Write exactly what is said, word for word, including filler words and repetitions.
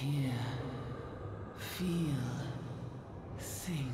Here, feel, think.